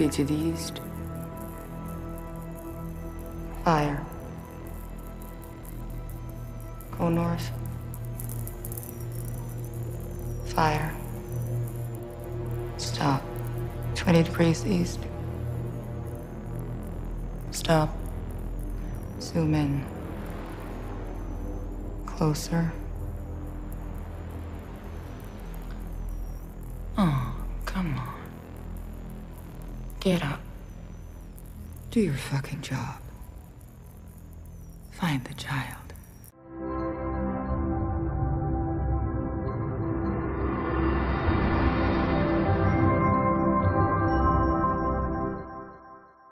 feed you the yeast. Fire. Go north. Fire. Stop. 20 degrees east. Stop. Zoom in. Closer. Oh, come on. Get up. Do your fucking job. Find the child.